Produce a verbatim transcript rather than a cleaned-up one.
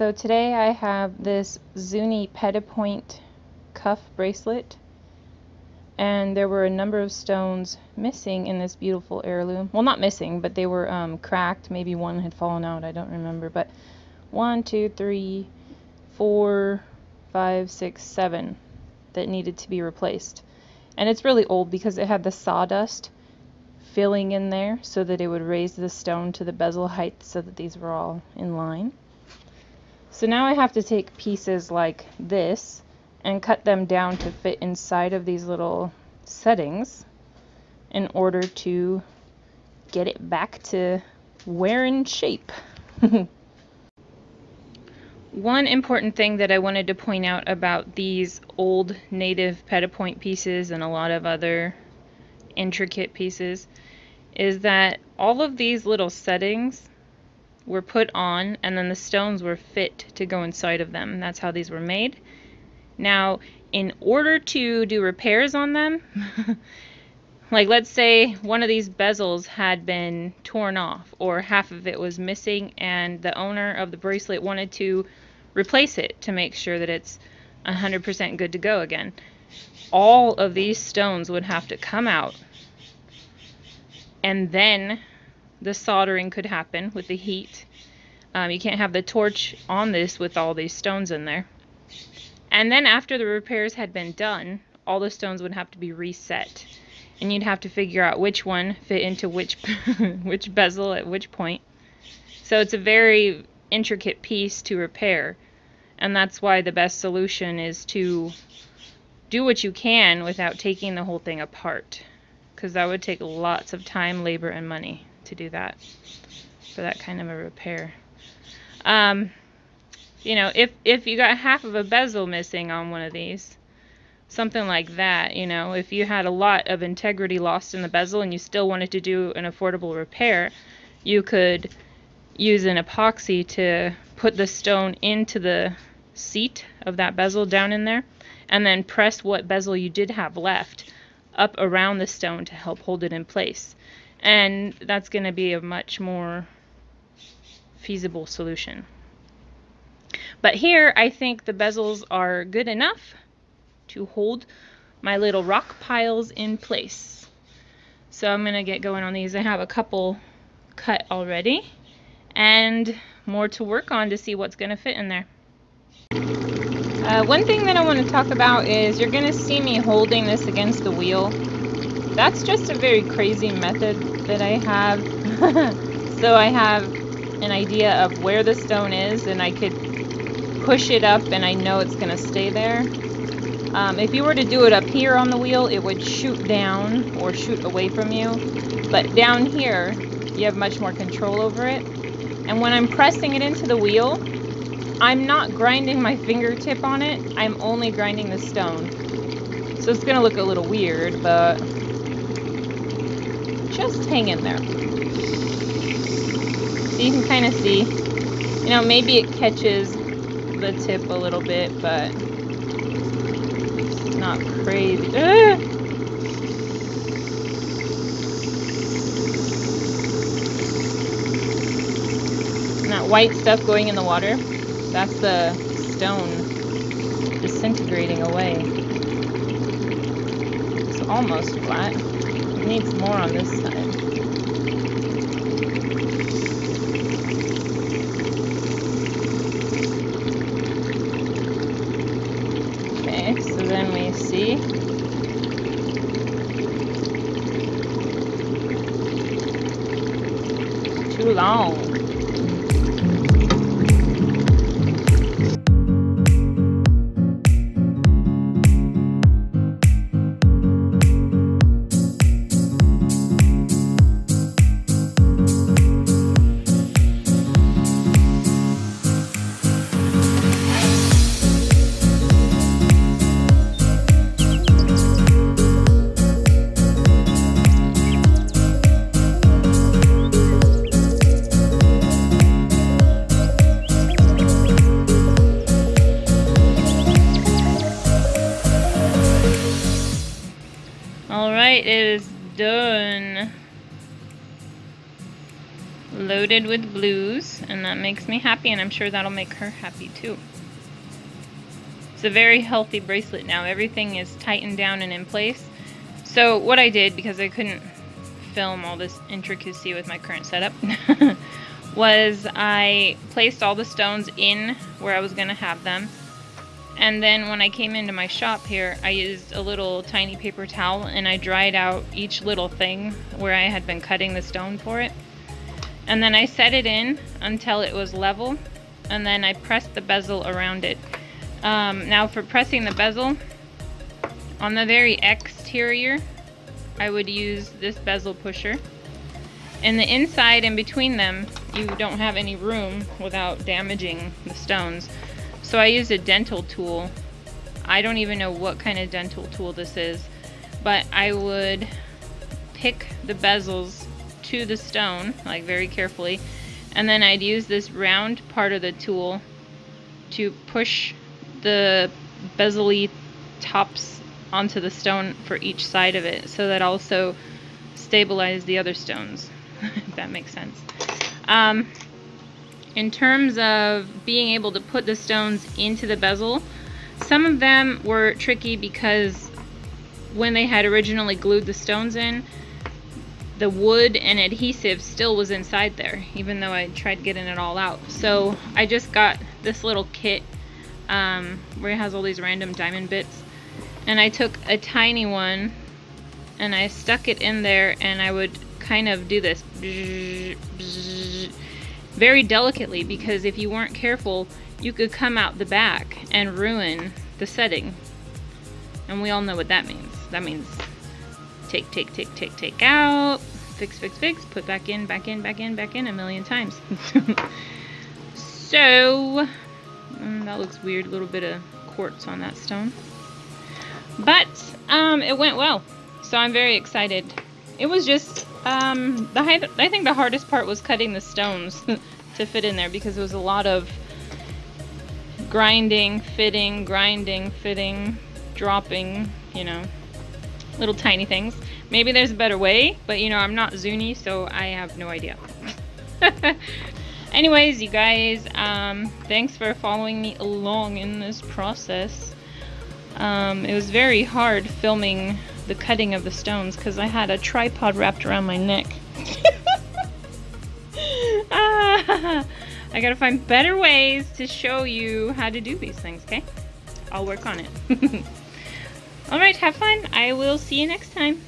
So today I have this Zuni Petit Point cuff bracelet, and there were a number of stones missing in this beautiful heirloom. Well, not missing, but they were um, cracked. Maybe one had fallen out, I don't remember. But one, two, three, four, five, six, seven that needed to be replaced. And it's really old because it had the sawdust filling in there so that it would raise the stone to the bezel height so that these were all in line. So now I have to take pieces like this and cut them down to fit inside of these little settings in order to get it back to wear in shape. One important thing that I wanted to point out about these old native Petit Point pieces and a lot of other intricate pieces is that all of these little settings were put on, and then the stones were fit to go inside of them. That's how these were made. Now, in order to do repairs on them, like let's say one of these bezels had been torn off or half of it was missing and the owner of the bracelet wanted to replace it to make sure that it's one hundred percent good to go again, all of these stones would have to come out, and then the soldering could happen with the heat. Um, you can't have the torch on this with all these stones in there. And then after the repairs had been done, all the stones would have to be reset. And you'd have to figure out which one fit into which which bezel at which point. So it's a very intricate piece to repair. And that's why the best solution is to do what you can without taking the whole thing apart, because that would take lots of time, labor, and money to do that for that kind of a repair. Um, You know, if, if you got half of a bezel missing on one of these, something like that, you know, if you had a lot of integrity lost in the bezel and you still wanted to do an affordable repair, you could use an epoxy to put the stone into the seat of that bezel down in there, and then press what bezel you did have left up around the stone to help hold it in place. And that's going to be a much more feasible solution. But here, I think the bezels are good enough to hold my little rock piles in place. So I'm going to get going on these. I have a couple cut already and more to work on to see what's going to fit in there. Uh, one thing that I want to talk about is you're going to see me holding this against the wheel. That's just a very crazy method that I have. So I have an idea of where the stone is, and I could push it up and I know it's going to stay there. Um, if you were to do it up here on the wheel, it would shoot down or shoot away from you. But down here, you have much more control over it. And when I'm pressing it into the wheel, I'm not grinding my fingertip on it. I'm only grinding the stone. So it's going to look a little weird, but just hang in there. So you can kind of see, you know, maybe it catches the tip a little bit, but it's not crazy. Ah! And that white stuff going in the water, that's the stone disintegrating away. It's almost flat. It needs more on this side. See? Too long. It is done. loaded with blues, and that makes me happy, and I'm sure that'll make her happy too. It's a very healthy bracelet now. Everything is tightened down and in place. So what I did, because I couldn't film all this intricacy with my current setup, was I placed all the stones in where I was going to have them. And then when I came into my shop here, I used a little tiny paper towel and I dried out each little thing where I had been cutting the stone for it. And then I set it in until it was level, and then I pressed the bezel around it. Um, now for pressing the bezel, on the very exterior, I would use this bezel pusher. And the inside and between them, you don't have any room without damaging the stones. So I used a dental tool. I don't even know what kind of dental tool this is, but I would pick the bezels to the stone, like very carefully, and then I'd use this round part of the tool to push the bezel-y tops onto the stone for each side of it, so that also stabilized the other stones, if that makes sense. Um, In terms of being able to put the stones into the bezel, some of them were tricky because when they had originally glued the stones in, the wood and adhesive still was inside there, even though I tried getting it all out. So I just got this little kit um, where it has all these random diamond bits, and I took a tiny one and I stuck it in there, and I would kind of do this very delicately, because if you weren't careful, you could come out the back and ruin the setting. And we all know what that means. That means take, take, take, take, take out, fix, fix, fix, put back in, back in, back in, back in a million times. So, um, that looks weird, little bit of quartz on that stone. But, um, it went well. So I'm very excited. It was just, um, the high th I think the hardest part was cutting the stones to fit in there, because it was a lot of grinding, fitting, grinding, fitting, dropping, you know, little tiny things. Maybe there's a better way, but you know, I'm not Zuni, so I have no idea. Anyways, you guys, um, thanks for following me along in this process. Um, it was very hard filming the cutting of the stones because I had a tripod wrapped around my neck. ah, I gotta find better ways to show you how to do these things, okay? I'll work on it. Alright, have fun. I will see you next time.